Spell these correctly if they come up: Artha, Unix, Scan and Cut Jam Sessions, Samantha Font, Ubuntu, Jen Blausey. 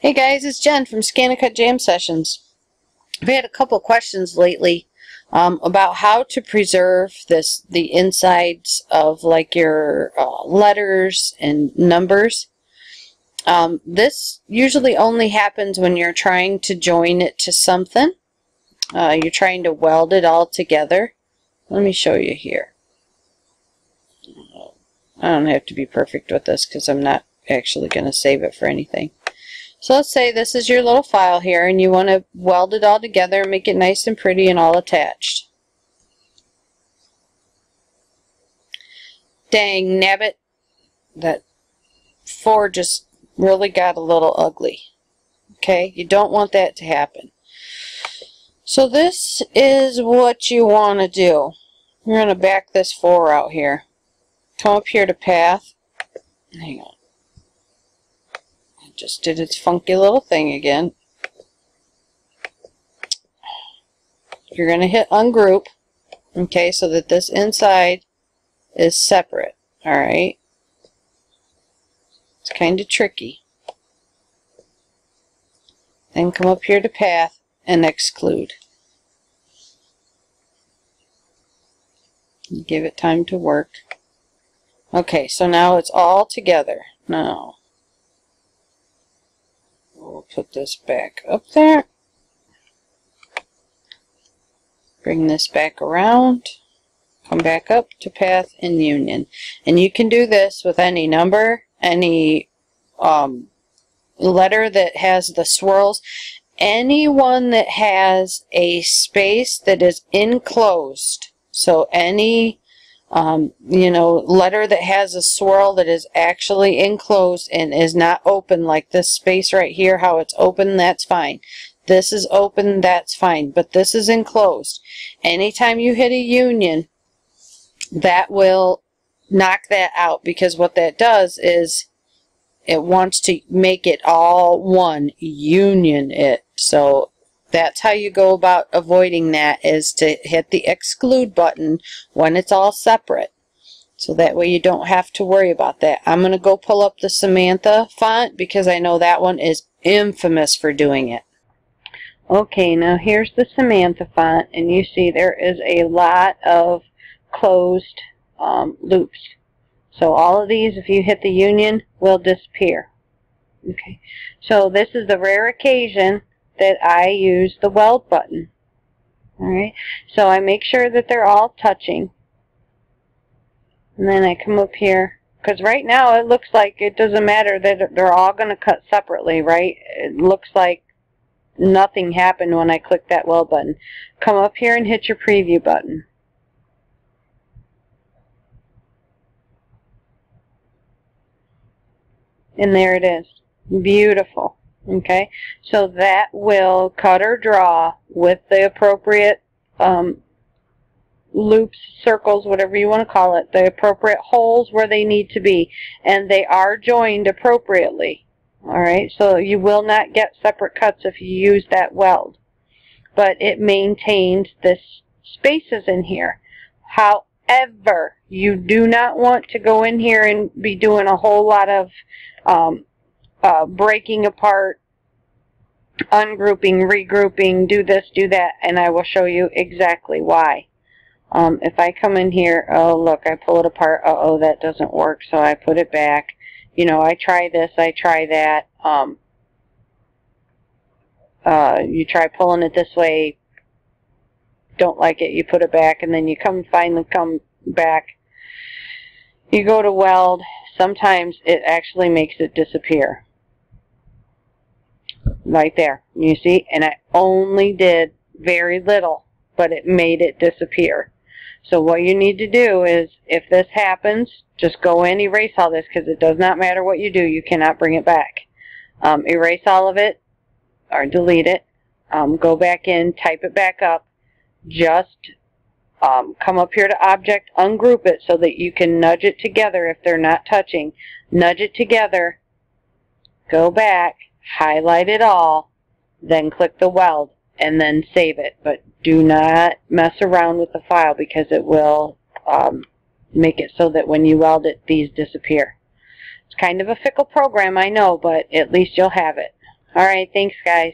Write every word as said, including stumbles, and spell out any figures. Hey guys, it's Jen from Scan and Cut Jam Sessions. We had a couple questions lately um, about how to preserve this the insides of like your uh, letters and numbers. Um, this usually only happens when you're trying to join it to something. Uh, you're trying to weld it all together. Let me show you here. I don't have to be perfect with this because I'm not actually going to save it for anything. So let's say this is your little file here and you want to weld it all together and make it nice and pretty and all attached. Dang nabbit, that four just really got a little ugly. Okay, you don't want that to happen. So this is what you want to do. We're going to back this four out here. Come up here to path. Hang on. It just did its funky little thing again. You're going to hit ungroup, okay, so that this inside is separate, alright? It's kind of tricky. Then come up here to path and exclude. Give it time to work. Okay, so now it's all together. Now, we'll put this back up there. Bring this back around. Come back up to Path and Union. And you can do this with any number, any um, letter that has the swirls. Anyone that has a space that is enclosed. So any... Um, you know, letter that has a swirl that is actually enclosed and is not open, like this space right here, how it's open, that's fine. This is open, that's fine, but this is enclosed. Anytime you hit a union, that will knock that out, because what that does is it wants to make it all one, union it. So that's how you go about avoiding that, is to hit the exclude button when it's all separate. So that way you don't have to worry about that. I'm going to go pull up the Samantha font because I know that one is infamous for doing it. Okay, now here's the Samantha font, and you see there is a lot of closed um, loops. So all of these, if you hit the union, will disappear. Okay, so this is the rare occasion that I use the weld button. Alright, so I make sure that they're all touching. And then I come up here, because right now it looks like it doesn't matter that they're all going to cut separately, right? It looks like nothing happened when I click that weld button. Come up here and hit your preview button. And there it is. Beautiful. Okay, so that will cut or draw with the appropriate um, loops, circles, whatever you want to call it, the appropriate holes where they need to be, and they are joined appropriately. All right, so you will not get separate cuts if you use that weld, but it maintains the spaces in here. However, you do not want to go in here and be doing a whole lot of um, Uh, breaking apart, ungrouping, regrouping, do this, do that, and I will show you exactly why. Um, if I come in here, oh look, I pull it apart, uh-oh, that doesn't work, so I put it back. You know, I try this, I try that. Um, uh, you try pulling it this way, don't like it, you put it back, and then you come finally come back. You go to weld. Sometimes it actually makes it disappear. Right there. You see? And I only did very little, but it made it disappear. So what you need to do is, if this happens, just go in and erase all this, because it does not matter what you do. You cannot bring it back. Um, erase all of it, or delete it. Um, go back in, type it back up. Just Um, come up here to object, ungroup it so that you can nudge it together if they're not touching. Nudge it together, go back, highlight it all, then click the weld, and then save it. But do not mess around with the file, because it will um, make it so that when you weld it, these disappear. It's kind of a fickle program, I know, but at least you'll have it. All right. Thanks, guys.